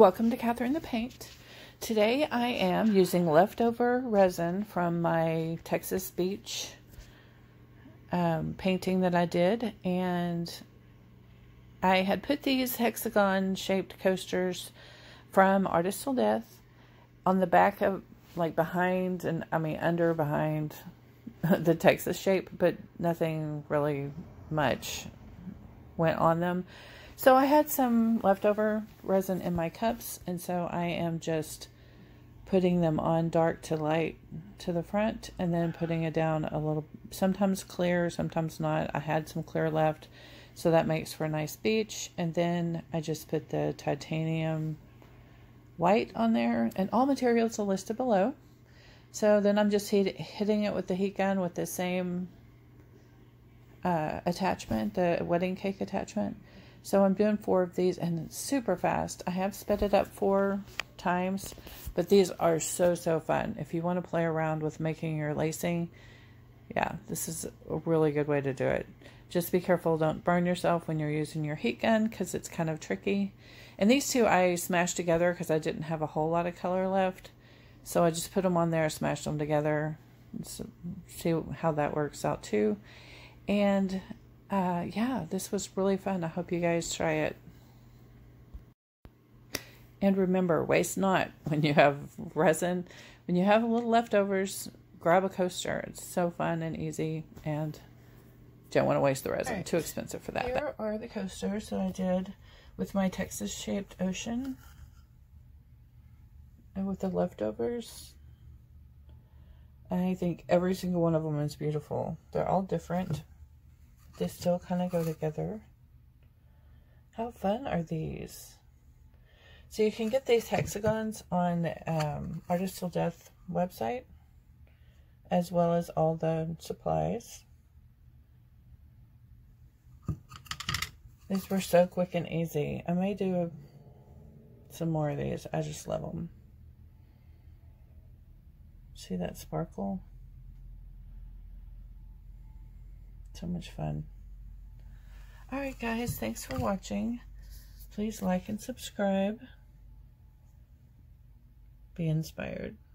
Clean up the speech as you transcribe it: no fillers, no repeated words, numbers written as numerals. Welcome to Catherine the Paint. Today I am using leftover resin from my Texas beach painting that I did, and I had put these hexagon shaped coasters from Artist Till Death on the back of, like, behind, and I mean under behind the Texas shape, but nothing really much went on them. So I had some leftover resin in my cups, and so I am just putting them on dark to light to the front and then putting it down a little, sometimes clear, sometimes not. I had some clear left, so that makes for a nice beach. And then I just put the titanium white on there, and all materials are listed below. So then I'm just hitting it with the heat gun with the same attachment, the wedding cake attachment. So I'm doing 4 of these, and it's super fast. I have sped it up 4 times, but these are so fun. If you want to play around with making your lacing, yeah, this is a really good way to do it. Just be careful, don't burn yourself when you're using your heat gun, because it's kind of tricky. And these 2 I smashed together because I didn't have a whole lot of color left. So I just put them on there, smashed them together. Let's see how that works out too. And yeah, this was really fun. I hope you guys try it. And remember, waste not when you have resin. When you have a little leftovers, grab a coaster. It's so fun and easy, and don't want to waste the resin. Right. Too expensive for that. Here are the coasters that I did with my Texas-shaped ocean and with the leftovers. I think every single one of them is beautiful. They're all different. They still kind of go together. How fun are these? So you can get these hexagons on Artist Till Death website, as well as all the supplies. These were so quick and easy. I may do some more of these. I just love them. See that sparkle? So much fun. All right, guys, thanks for watching. Please like and subscribe. Be inspired.